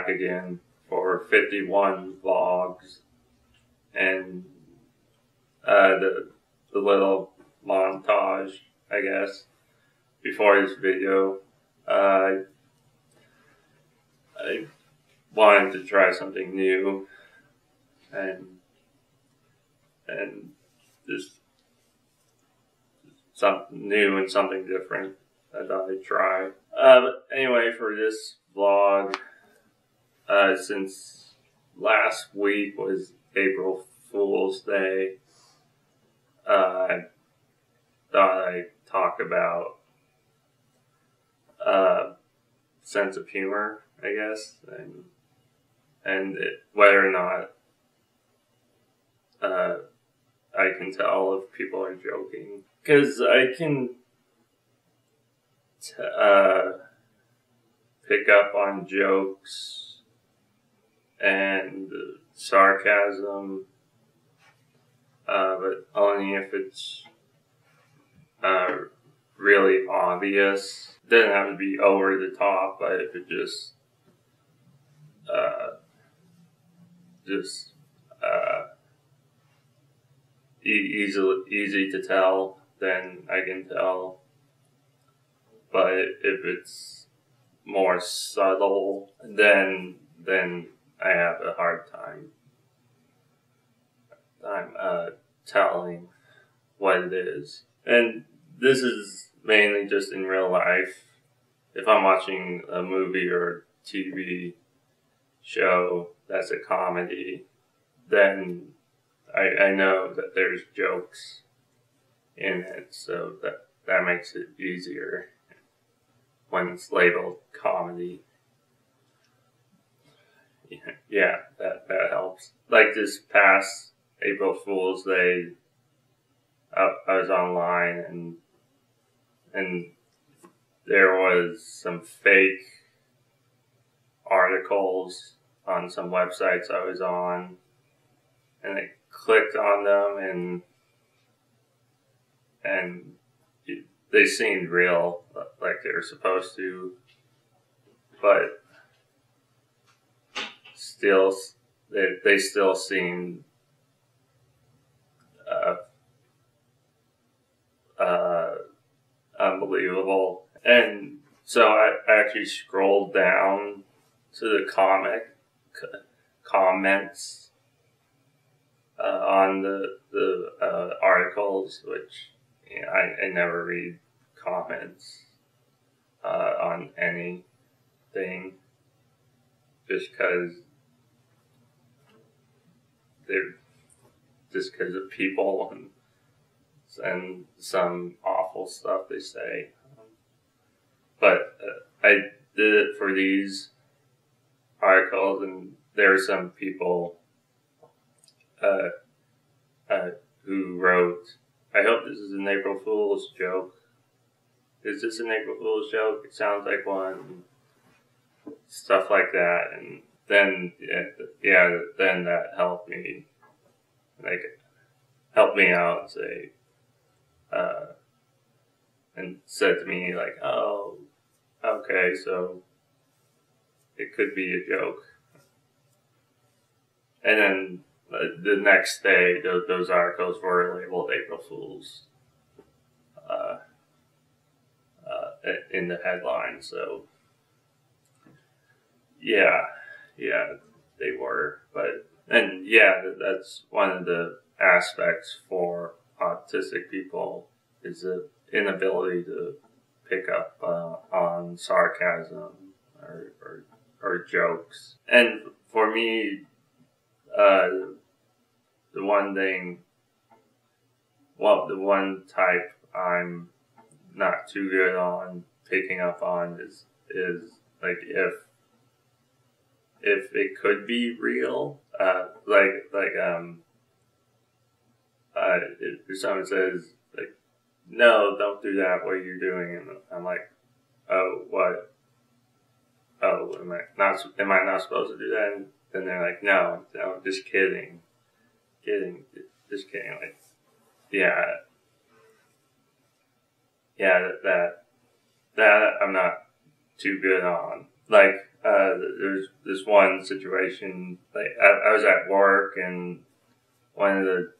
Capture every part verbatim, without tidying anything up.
back again for fifty-one vlogs, and uh, the, the little montage, I guess, before this video. Uh, I wanted to try something new, and and just something new and something different that I try. Uh, but anyway, for this vlog, uh, since last week was April Fool's Day, uh, I thought I'd talk about uh, sense of humor, I guess, and and it, whether or not uh, I can tell if people are joking, because I can t uh, pick up on jokes and sarcasm, uh, but only if it's uh, really obvious. It doesn't have to be over the top, but if it just uh, just uh, e easy easy to tell, then I can tell. But if it's more subtle, then then I have a hard time time uh, telling what it is. And this is mainly just in real life. If I'm watching a movie or T V show that's a comedy, then I, I know that there's jokes in it, so that that makes it easier when it's labeled comedy. Yeah, that, that helps. Like this past April Fool's Day, I, I was online and and there was some fake articles on some websites I was on, and I clicked on them and and they seemed real, like they were supposed to, but still, they, they still seemed uh, uh, unbelievable. And so I actually scrolled down to the comic comments uh, on the the uh, articles, which, you know, I, I never read comments uh, on anything, just because they're just because of people and and some awful stuff they say. But uh, I did it for these articles, and there are some people uh, uh, who wrote, "I hope this is an April Fool's joke. Is this an April Fool's joke? It sounds like one." Stuff like that. And then, yeah, then that helped me, like, helped me out and say, uh, and said to me, like, "Oh, okay, so it could be a joke." And then the next day, those, those articles were labeled April Fools uh, uh, in the headline. So, yeah, yeah, they were. But, and yeah, that's one of the aspects for autistic people, is the inability to pick up uh, on sarcasm or, or, or jokes. And for me, Uh, the one thing, well, the one type I'm not too good on picking up on is, is like, if, if it could be real, uh, like, like, um, uh, if someone says, like, "No, don't do that, what you're doing," and I'm like, "Oh, what? Oh, am I not, am I not supposed to do that?" And then they're like, "No, no, just kidding, kidding, just kidding." Like, yeah, yeah, that, that, that I'm not too good on. Like, Uh, there's this one situation, like I, I was at work, and one of the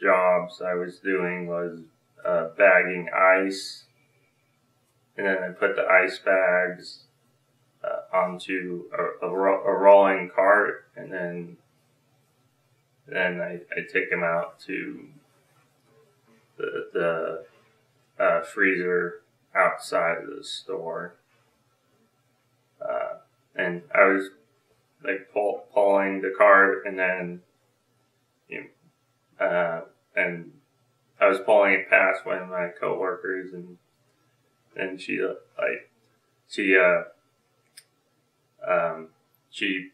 jobs I was doing was uh, bagging ice, and then I put the ice bags uh, onto a, a, ro a rolling cart, and then then I, I take them out to the, the uh, freezer outside of the store. Uh, and I was like pull, pulling the cart, and then, you know, uh, and I was pulling it past one of my coworkers, and and she uh, like she uh um she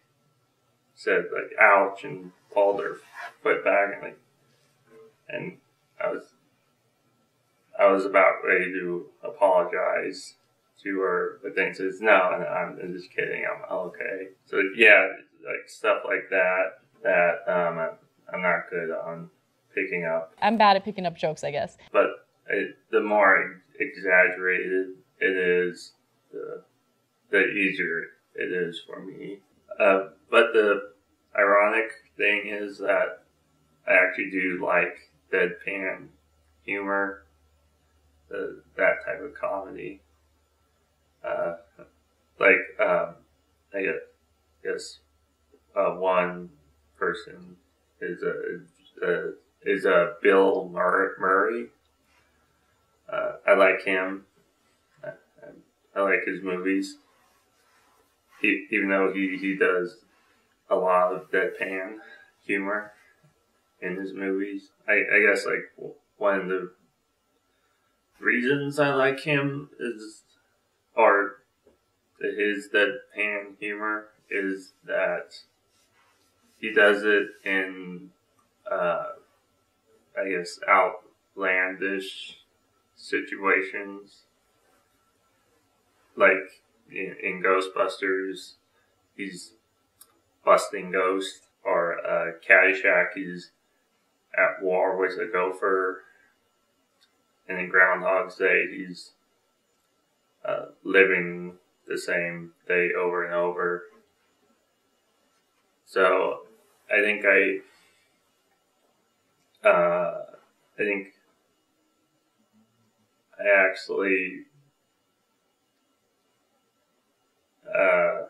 said like ouch and pulled her foot back, and like and I was I was about ready to apologize to her, but then says no, and I'm, I'm just kidding. I'm okay. So yeah, like stuff like that that um, I'm, I'm not good on picking up. I'm bad at picking up jokes, I guess. But it, the more exaggerated it is, the the easier it is for me. Uh, but the ironic thing is that I actually do like deadpan humor, the, that type of comedy. Uh, like, um, I guess, guess uh, one person is a, a is a Bill Mur Murray. Uh, I like him. I, I, I like his movies. He, even though he, he does a lot of deadpan humor in his movies. I, I guess like one of the reasons I like him is, or his deadpan humor is, that he does it in, uh, I guess, outlandish situations. Like in, in Ghostbusters, he's busting ghosts, or uh, Caddyshack, he's at war with a gopher, and in Groundhog's Day, he's Uh, living the same day over and over. So I think I, uh, I think I actually uh,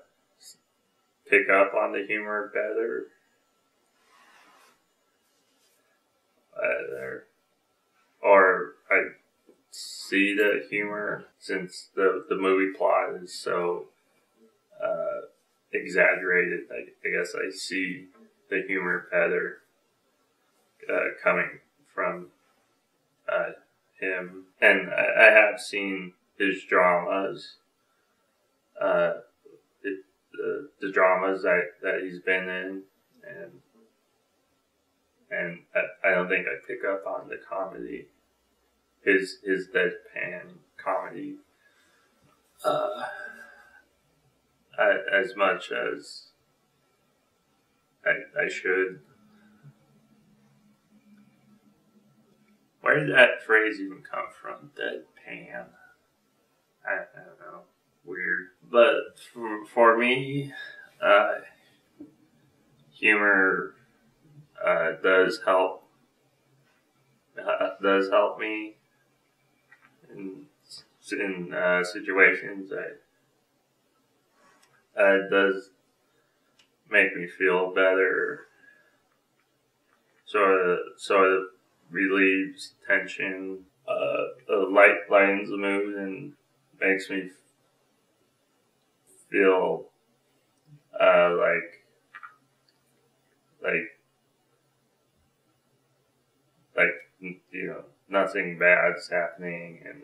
pick up on the humor better. Either. Or I see the humor, since the the movie plot is so uh, exaggerated. I, I guess I see the humor better uh, coming from uh, him, and I, I have seen his dramas, uh, it, the the dramas that that he's been in, and and I, I don't think I pick up on the comedy. His, his deadpan comedy uh, as much as I, I should. Where did that phrase even come from? Deadpan. I, I don't know. Weird. But for, for me, uh, humor uh, does help. Uh, does help me. In, in uh, situations, I, uh, it does make me feel better. Sort of, sort of relieves tension, uh, uh, light lightens the mood, and makes me feel uh, like, like, like you know. Nothing bad's happening, and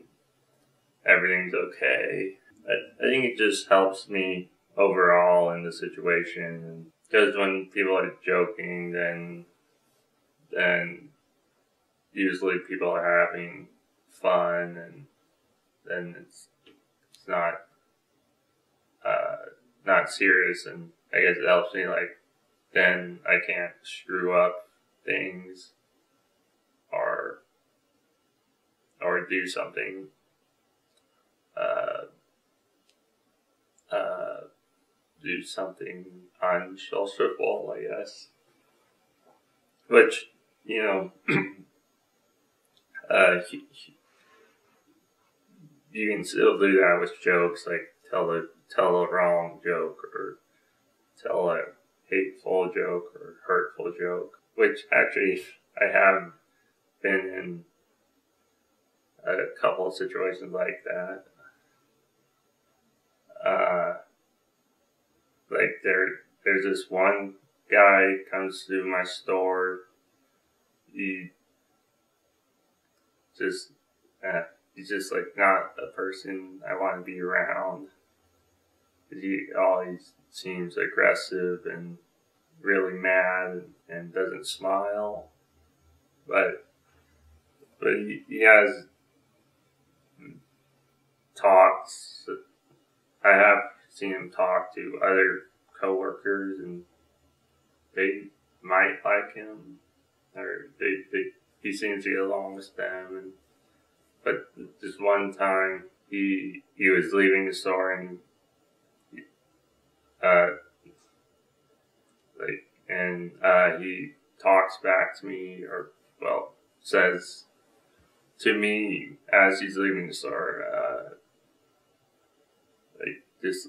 everything's okay. I, I think it just helps me overall in the situation. Because when people are joking, then then usually people are having fun, and then it's it's not uh, not serious. And I guess it helps me. Like then I can't screw up things, or or do something uh, uh, do something on Shellstrip Wall, I guess. Which, you know, uh, he, he, you can still do that with jokes, like tell a, tell a wrong joke or tell a hateful joke or hurtful joke. Which actually, I have been in a couple of situations like that. Uh, like there, there's this one guy comes to my store. He just, uh, he's just like not a person I want to be around. He always seems aggressive and really mad and doesn't smile. But, but he, he has talks. I have seen him talk to other coworkers, and they might like him, or they, they he seems to get along with them. And but this one time, he he was leaving the store, and uh, like, and uh, he talks back to me, or well, says to me as he's leaving the store. Uh, Just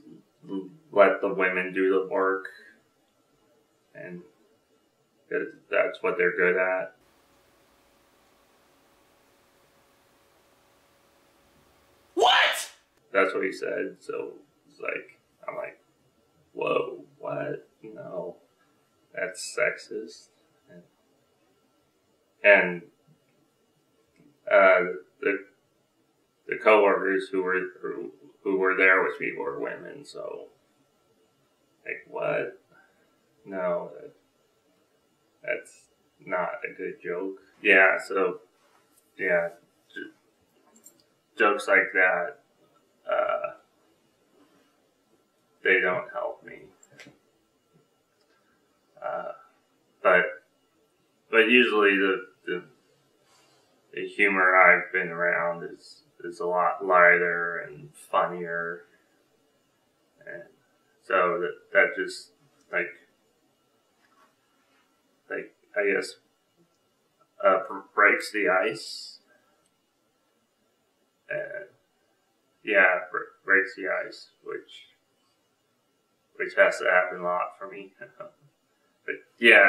let the women do the work, and that's what they're good at. What? That's what he said. So it's like, I'm like, whoa, what? No, that's sexist. And, and uh, the the coworkers who were who. who were there with me were women, so, like, what? No, that, that's not a good joke. Yeah, so, yeah, jokes like that, uh, they don't help me. Uh, but, but usually the, the, the humor I've been around is, It's a lot lighter and funnier, and so that that just like like I guess uh, breaks the ice. And yeah, breaks the ice, which which has to happen a lot for me. But yeah,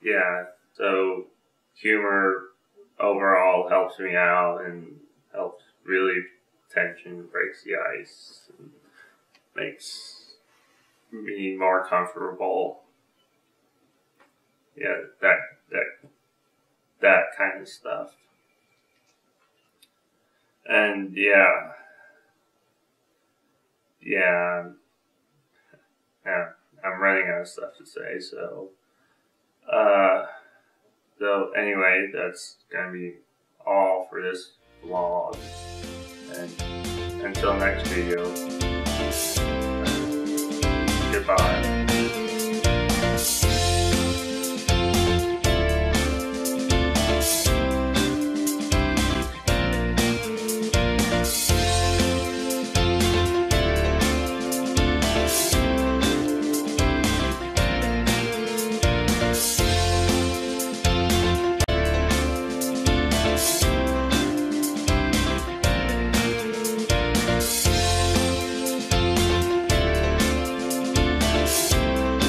yeah. So humor overall helps me out and. Helps really tension, breaks the ice, and makes me more comfortable. Yeah, that that that kind of stuff. And yeah, yeah, yeah. I'm running out of stuff to say, so. Uh, so anyway, that's gonna be all for this vlog, and until next video, goodbye.